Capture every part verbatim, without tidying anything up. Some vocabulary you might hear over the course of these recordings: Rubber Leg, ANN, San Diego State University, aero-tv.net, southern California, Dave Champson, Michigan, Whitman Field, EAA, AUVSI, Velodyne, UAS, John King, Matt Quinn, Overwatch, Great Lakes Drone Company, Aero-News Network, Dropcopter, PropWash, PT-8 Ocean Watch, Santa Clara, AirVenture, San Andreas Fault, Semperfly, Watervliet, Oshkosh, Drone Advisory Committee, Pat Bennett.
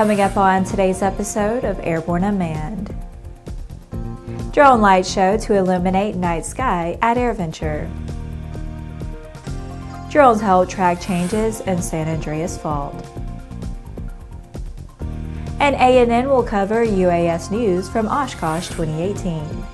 Coming up on today's episode of Airborne Unmanned. Drone light show to illuminate night sky at AirVenture. Drones help track changes in San Andreas Fault. And A N N will cover U A S news from Oshkosh twenty eighteen.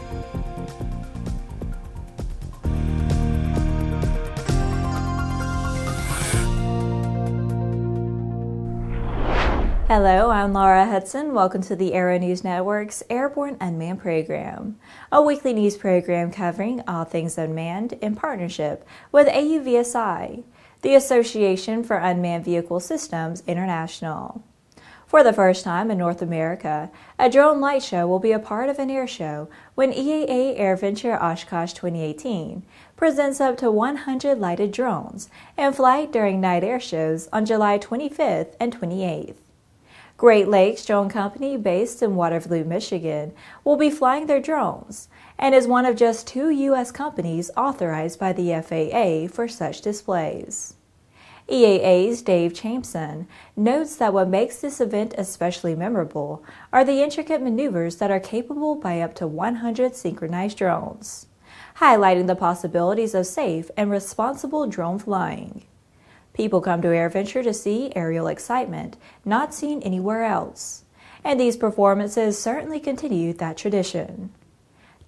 Hello, I'm Laura Hudson. Welcome to the Aero News Network's Airborne Unmanned program, a weekly news program covering all things unmanned in partnership with A U V S I, the Association for Unmanned Vehicle Systems International. For the first time in North America, a drone light show will be a part of an air show when E A A AirVenture Oshkosh twenty eighteen presents up to one hundred lighted drones in flight during night air shows on July twenty-fifth and twenty-eighth. Great Lakes Drone Company, based in Watervliet, Michigan, will be flying their drones and is one of just two U S companies authorized by the F A A for such displays. E A A's Dave Champson notes that what makes this event especially memorable are the intricate maneuvers that are capable by up to one hundred synchronized drones, highlighting the possibilities of safe and responsible drone flying. People come to AirVenture to see aerial excitement not seen anywhere else, and these performances certainly continue that tradition.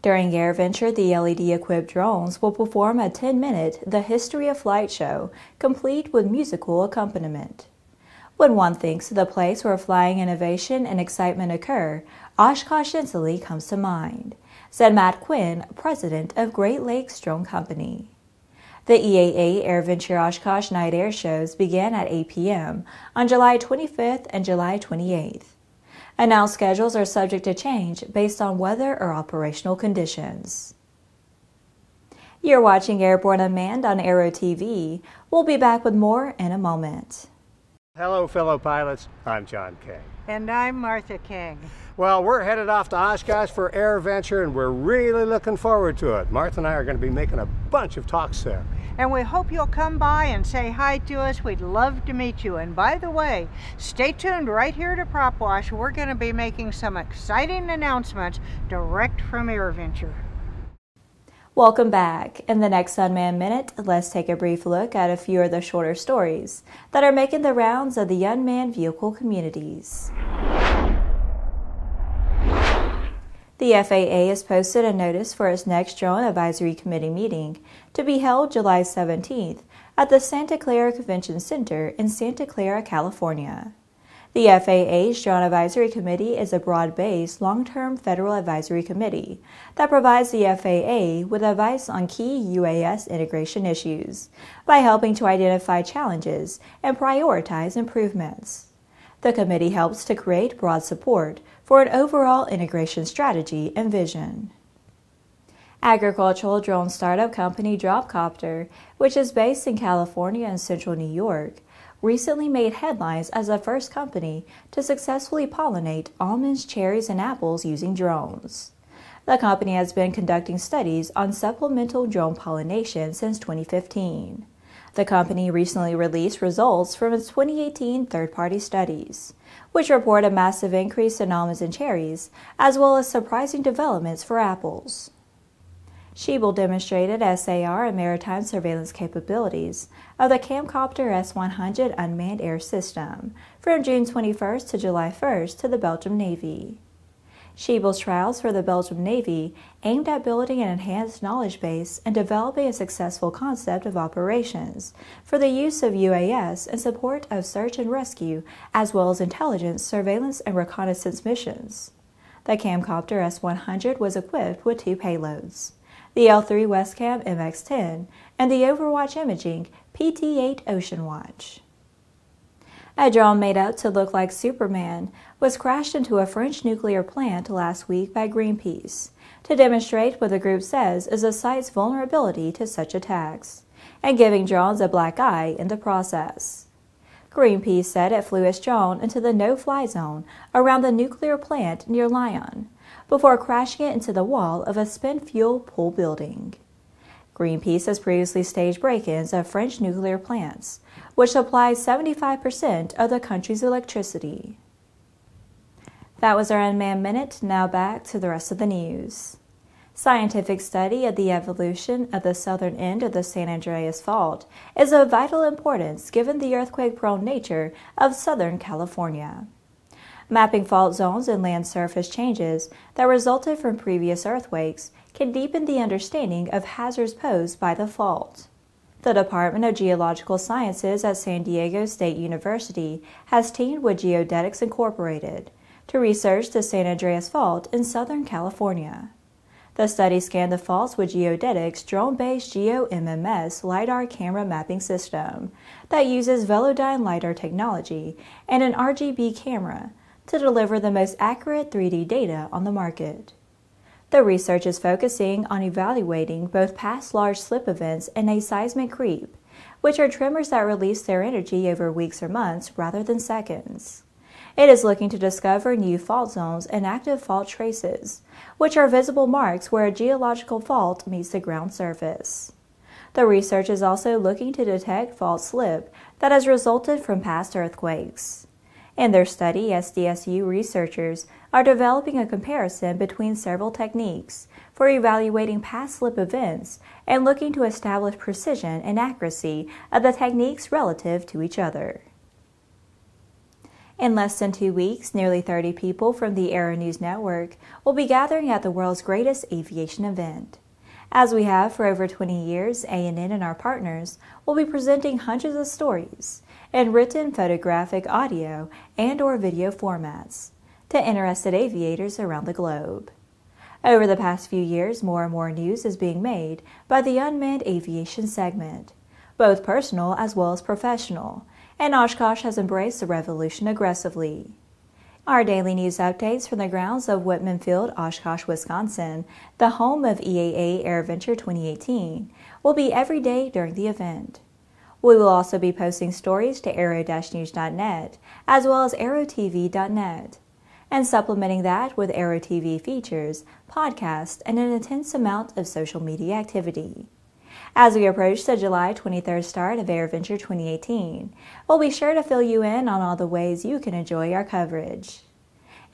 During AirVenture, the L E D-equipped drones will perform a ten-minute The History of Flight show, complete with musical accompaniment. When one thinks of the place where flying innovation and excitement occur, Oshkosh instantly comes to mind, said Matt Quinn, president of Great Lakes Drone Company. The E A A AirVenture Oshkosh night air shows began at eight p m on July twenty-fifth and July twenty-eighth. Announced schedules are subject to change based on weather or operational conditions. You're watching Airborne Unmanned on Aero T V. We'll be back with more in a moment. Hello, fellow pilots. I'm John King. And I'm Martha King. Well, we're headed off to Oshkosh for AirVenture, and we're really looking forward to it. Martha and I are going to be making a bunch of talks there. And we hope you'll come by and say hi to us. We'd love to meet you. And by the way, stay tuned right here to PropWash. We're going to be making some exciting announcements direct from AirVenture. Welcome back. In the next Unmanned Minute, let's take a brief look at a few of the shorter stories that are making the rounds of the unmanned vehicle communities. The F A A has posted a notice for its next Drone Advisory Committee meeting to be held July seventeenth at the Santa Clara Convention Center in Santa Clara, California. The F A A's Drone Advisory Committee is a broad-based, long-term federal advisory committee that provides the F A A with advice on key U A S integration issues by helping to identify challenges and prioritize improvements. The committee helps to create broad support for an overall integration strategy and vision. Agricultural drone startup company Dropcopter, which is based in California and central New York, recently made headlines as the first company to successfully pollinate almonds, cherries, and apples using drones. The company has been conducting studies on supplemental drone pollination since twenty fifteen. The company recently released results from its twenty eighteen third-party studies, which report a massive increase in almonds and cherries, as well as surprising developments for apples. Schiebel demonstrated S A R and maritime surveillance capabilities of the camcopter S one hundred unmanned air system from June twenty-first to July first to the Belgian Navy. Schiebel's trials for the Belgian Navy aimed at building an enhanced knowledge base and developing a successful concept of operations for the use of U A S in support of search and rescue, as well as intelligence, surveillance, and reconnaissance missions. The camcopter S one hundred was equipped with two payloads, the L three Westcam M X ten and the Overwatch imaging P T eight Ocean Watch. A drone made up to look like Superman was crashed into a French nuclear plant last week by Greenpeace to demonstrate what the group says is the site's vulnerability to such attacks, and giving drones a black eye in the process. Greenpeace said it flew its drone into the no-fly zone around the nuclear plant near Lyon before crashing it into the wall of a spent-fuel pool building. Greenpeace has previously staged break-ins of French nuclear plants, which supplies seventy-five percent of the country's electricity. That was our Unmanned Minute. Now back to the rest of the news. Scientific study of the evolution of the southern end of the San Andreas Fault is of vital importance given the earthquake-prone nature of Southern California. Mapping fault zones and land surface changes that resulted from previous earthquakes can deepen the understanding of hazards posed by the fault. The Department of Geological Sciences at San Diego State University has teamed with Geodetics Incorporated to research the San Andreas Fault in Southern California. The study scanned the faults with Geodetics' drone-based Geo M M S LiDAR camera mapping system that uses Velodyne LiDAR technology and an R G B camera to deliver the most accurate three D data on the market. The research is focusing on evaluating both past large slip events and a seismic creep, which are tremors that release their energy over weeks or months rather than seconds. It is looking to discover new fault zones and active fault traces, which are visible marks where a geological fault meets the ground surface. The research is also looking to detect fault slip that has resulted from past earthquakes. In their study, S D S U researchers are developing a comparison between several techniques for evaluating past slip events and looking to establish precision and accuracy of the techniques relative to each other. In less than two weeks, nearly thirty people from the Aero News Network will be gathering at the world's greatest aviation event. As we have for over twenty years, A N N and our partners will be presenting hundreds of stories in written, photographic, audio, and or video formats to interested aviators around the globe. Over the past few years, more and more news is being made by the unmanned aviation segment, both personal as well as professional, and Oshkosh has embraced the revolution aggressively. Our daily news updates from the grounds of Whitman Field, Oshkosh, Wisconsin, the home of E A A AirVenture twenty eighteen, will be every day during the event. We will also be posting stories to aero dash news dot net as well as aero T V dot net, and supplementing that with Aero T V features, podcasts, and an intense amount of social media activity. As we approach the July twenty-third start of AirVenture twenty eighteen, we'll be sure to fill you in on all the ways you can enjoy our coverage.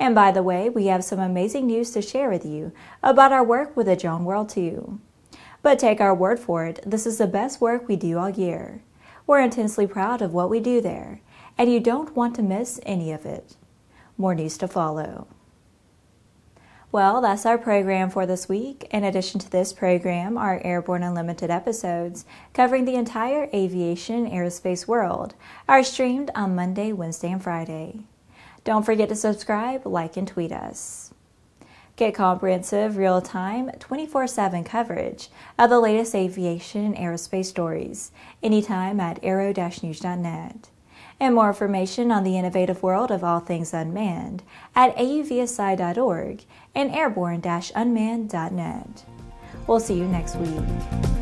And by the way, we have some amazing news to share with you about our work with the drone world too. But take our word for it, this is the best work we do all year. We're intensely proud of what we do there, and you don't want to miss any of it. More news to follow. Well, that's our program for this week. In addition to this program, our Airborne Unlimited episodes covering the entire aviation and aerospace world are streamed on Monday, Wednesday, and Friday. Don't forget to subscribe, like, and tweet us. Get comprehensive, real-time, twenty-four seven coverage of the latest aviation and aerospace stories anytime at aero dash news dot net. And more information on the innovative world of all things unmanned at A U V S I dot org and airborne dash unmanned dot net. We'll see you next week.